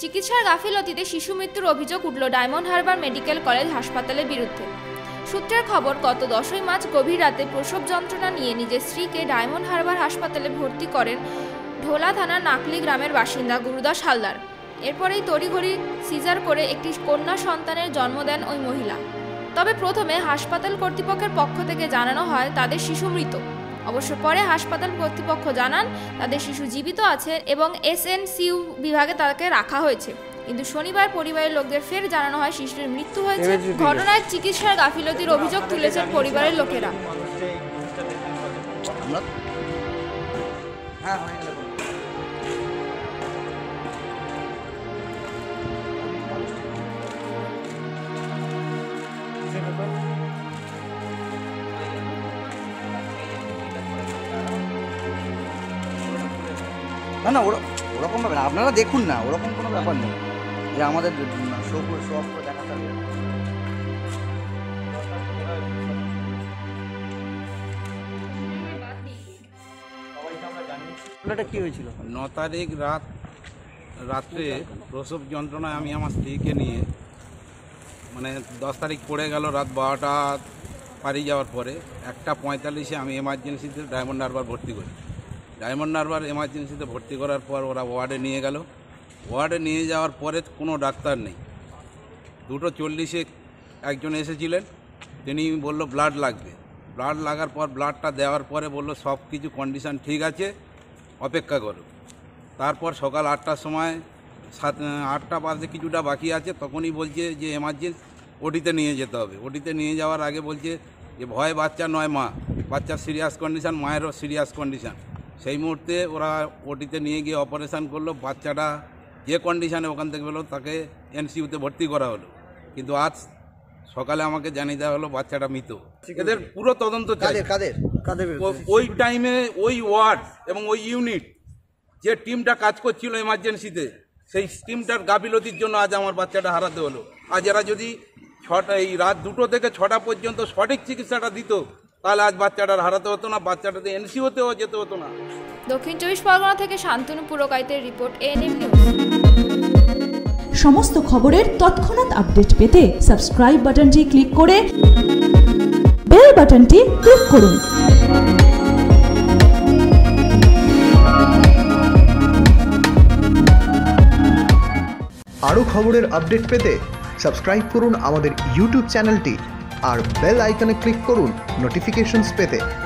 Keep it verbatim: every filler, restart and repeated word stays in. চিকিৎসার গাফিলতিতে শিশু মৃত্যুর অভিযোগ উঠল ডায়মন্ড হারবার মেডিকেল কলেজ হাসপাতালের বিরুদ্ধে। সূত্রের খবর, গত দশই মার্চ গভীর রাতে প্রসব যন্ত্রণা নিয়ে নিজের স্ত্রীকে ডায়মন্ড হারবার হাসপাতালে ভর্তি করেন ঢোলা থানার নাকলি গ্রামের বাসিন্দা গুরুদাস হালদার। এরপরেই তড়িঘড়ি সিজার করে একটি কন্যা সন্তানের জন্ম দেন ওই মহিলা। তবে প্রথমে হাসপাতাল কর্তৃপক্ষের পক্ষ থেকে জানানো হয় তাদের শিশু মৃত। অবশ্য পরে হাসপাতাল কর্তৃপক্ষ জানান তাদের শিশু জীবিত আছে এবং এসএনসিইউ বিভাগে তাকে রাখা হয়েছে। কিন্তু শনিবার পরিবারের লোকদের ফের জানানো হয় শিশুটির মৃত্যু হয়েছে। ঘটনায় চিকিৎসার গাফিলতির অভিযোগ তুলেছেন পরিবারের লোকেরা। না না ওরা ওরকম ব্যাপার না, আপনারা দেখুন না, ওরকম কোনো ব্যাপার নেই যে আমাদের শো করে শো অফ করে দেখাতে হবে। এটা কি হয়েছিল? ন তারিখ রাত রাত্রে প্রসব যন্ত্রণায় আমি আমার স্ত্রীকে নিয়ে, মানে দশ তারিখ পড়ে গেল রাত বারোটা পাড়ি যাওয়ার পরে একটা পঁয়তাল্লিশে আমি এমার্জেন্সিতে ডায়মন্ড হারবার ভর্তি করি। ডায়মন্ড হারবার এমার্জেন্সিতে ভর্তি করার পর ওরা ওয়ার্ডে নিয়ে গেল। ওয়ার্ডে নিয়ে যাওয়ার পরে কোনো ডাক্তার নেই। দুটো চল্লিশে একজন এসেছিলেন, তিনি বলল ব্লাড লাগবে। ব্লাড লাগার পর ব্লাডটা দেওয়ার পরে বলল সব কিছু কন্ডিশান ঠিক আছে, অপেক্ষা করো। তারপর সকাল আটটার সময়, সাত আটটা বাজে কিছুটা বাকি আছে, তখনই বলছে যে এমার্জেন্সি ওটিতে নিয়ে যেতে হবে। ওটিতে নিয়ে যাওয়ার আগে বলছে যে ভয় বাচ্চা নয় মা, বাচ্চার সিরিয়াস কন্ডিশান, মায়েরও সিরিয়াস কন্ডিশান। সেই মুহূর্তে ওরা ওটিতে নিয়ে গিয়ে অপারেশান করলো। বাচ্চাটা যে কন্ডিশানে ওখান থেকে পেলো তাকে এনসিইউতে ভর্তি করা হলো। কিন্তু আজ সকালে আমাকে জানিয়ে দেওয়া হলো বাচ্চাটা মৃত। এদের পুরো তদন্ত কাদের কাদের কাদের ওই টাইমে ওই ওয়ার্ড এবং ওই ইউনিট যে টিমটা কাজ করছিল এমার্জেন্সিতে, সেই টিমটার গাফিলতির জন্য আজ আমার বাচ্চাটা হারাতে হলো। আজ এরা যদি ছটা, এই রাত দুটো থেকে ছটা পর্যন্ত সঠিক চিকিৎসাটা দিত, তাহলে আজ বাচ্চাটার হারাতে হতো না, বাচ্চাটাতে এনসিইউতেও যেতে হতো না। দক্ষিণ চব্বিশ পরগনা থেকে শান্তনু পুরোকাইতের রিপোর্ট, এএনএম নিউজ। সমস্ত খবরের তৎক্ষণাৎ আপডেট পেতে সাবস্ক্রাইব বাটনটি ক্লিক করে বেল বাটনটি ক্লিক করুন। আরও খবরের আপডেট পেতে সাবস্ক্রাইব করুন আমাদের ইউটিউব চ্যানেলটি আর বেল আইকনে ক্লিক করুন নোটিফিকেশনস পেতে।